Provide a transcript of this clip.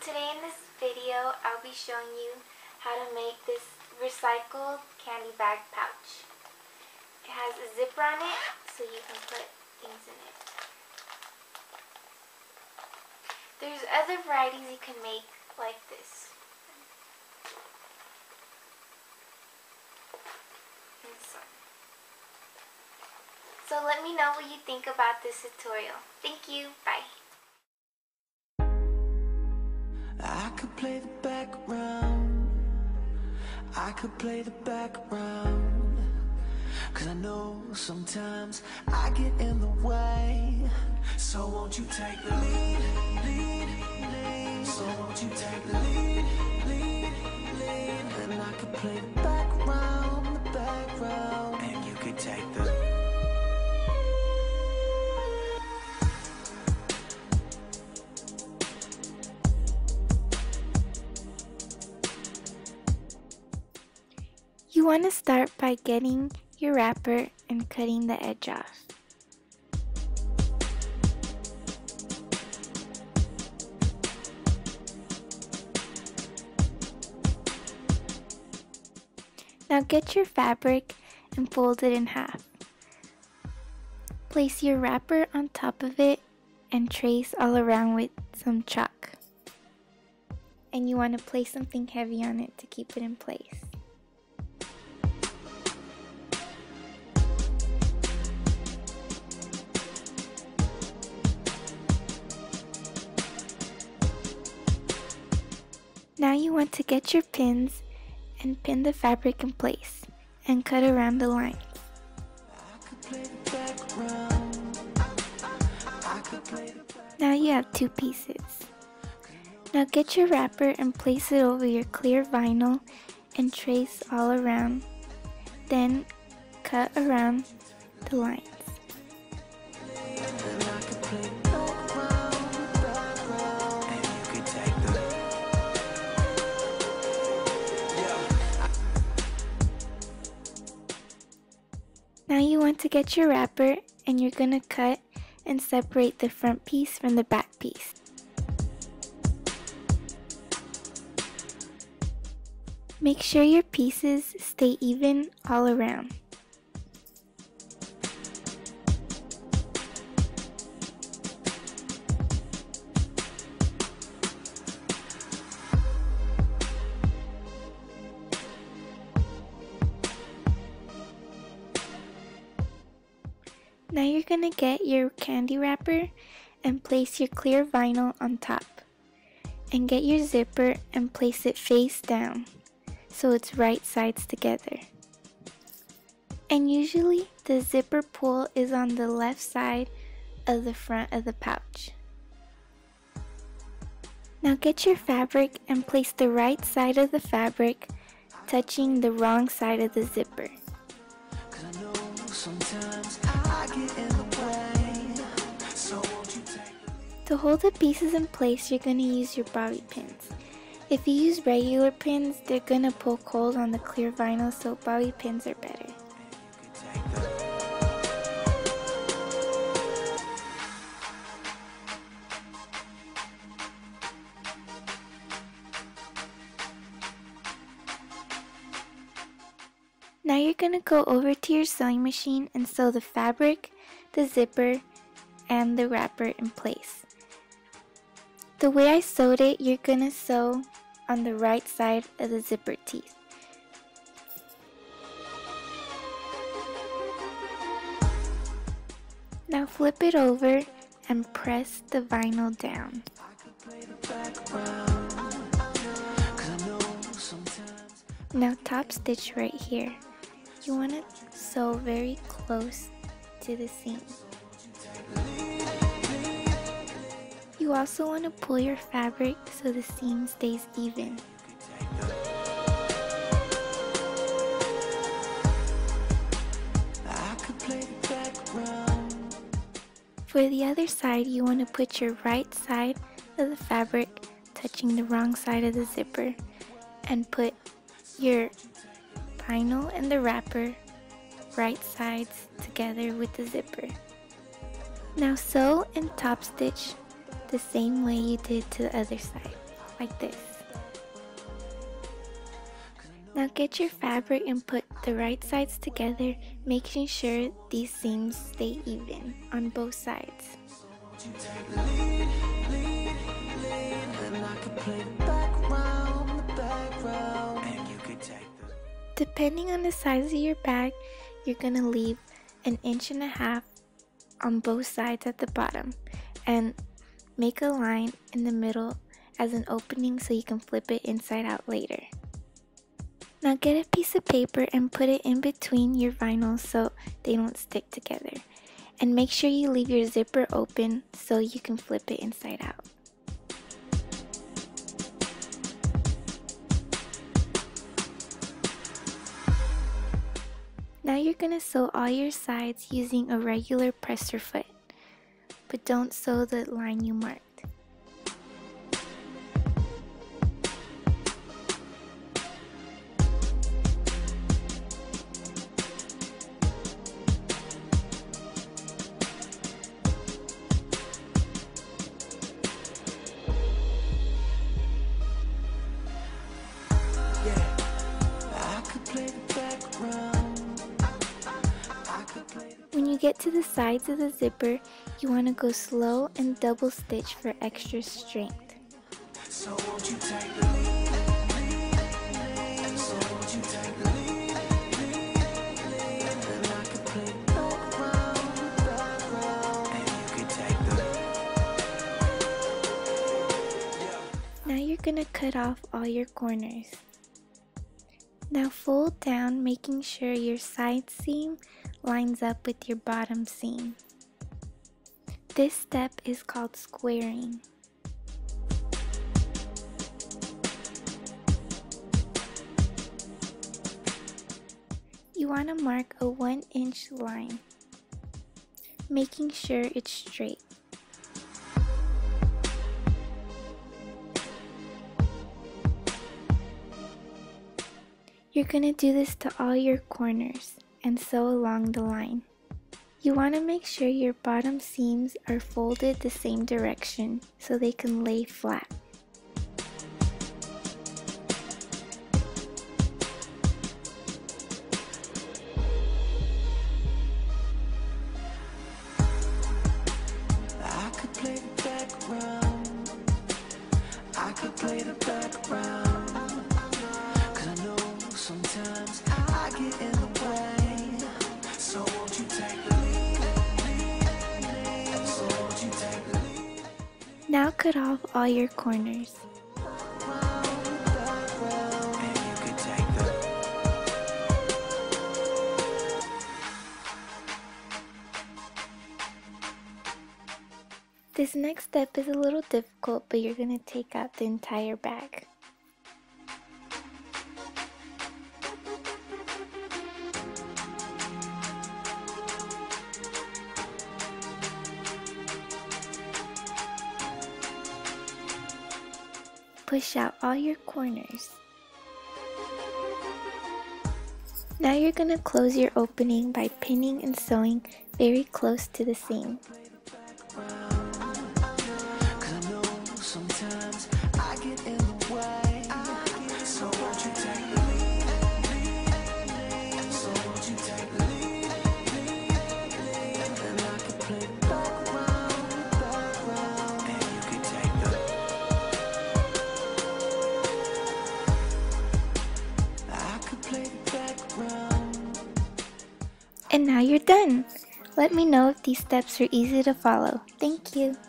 today in this video, I'll be showing you how to make this recycled candy bag pouch. It has a zipper on it, so you can put things in it. There's other varieties you can make like this. And so let me know what you think about this tutorial. Thank you. Bye. I could play the background, I could play the background, 'cause I know sometimes I get in the way. So won't you take the lead, lead, lead. So won't you take the lead, lead, lead. And I could play the background, and you could take the lead. You want to start by getting your wrapper and cutting the edge off. Now get your fabric and fold it in half. Place your wrapper on top of it and trace all around with some chalk. And you want to place something heavy on it to keep it in place. Now you want to get your pins and pin the fabric in place and cut around the lines. Now you have two pieces. Now get your wrapper and place it over your clear vinyl and trace all around, then cut around the lines. Now you want to get your wrapper and you're going to cut and separate the front piece from the back piece. Make sure your pieces stay even all around. Now you're going to get your candy wrapper and place your clear vinyl on top. And get your zipper and place it face down so it's right sides together. And usually the zipper pull is on the left side of the front of the pouch. Now get your fabric and place the right side of the fabric touching the wrong side of the zipper. To hold the pieces in place, you're going to use your bobby pins. If you use regular pins, they're going to poke holes on the clear vinyl, so bobby pins are better. Now you're going to go over to your sewing machine and sew the fabric, the zipper, and the wrapper in place. The way I sewed it, you're going to sew on the right side of the zipper teeth. Now flip it over and press the vinyl down. Now top stitch right here. You want to sew very close to the seam. You also want to pull your fabric so the seam stays even. For the other side, you want to put your right side of the fabric touching the wrong side of the zipper and put your vinyl and the wrapper right sides together with the zipper. Now sew and top stitch the same way you did to the other side. like this. Now get your fabric and put the right sides together, making sure these seams stay even on both sides. Depending on the size of your bag, you're going to leave an inch and a half on both sides at the bottom and make a line in the middle as an opening so you can flip it inside out later. Now get a piece of paper and put it in between your vinyls so they don't stick together. And make sure you leave your zipper open so you can flip it inside out. Now you're going to sew all your sides using a regular presser foot, but don't sew the line you marked. When you get to the sides of the zipper, you want to go slow and double stitch for extra strength. Now you're going to cut off all your corners. Now fold down, making sure your side seam lines up with your bottom seam. This step is called squaring. You want to mark a 1-inch line, making sure it's straight. You're going to do this to all your corners and sew along the line. You want to make sure your bottom seams are folded the same direction so they can lay flat. Now cut off all your corners. This next step is a little difficult, but you're going to take out the entire bag. Push out all your corners. Now you're going to close your opening by pinning and sewing very close to the seam. And now you're done! Let me know if these steps are easy to follow. Thank you!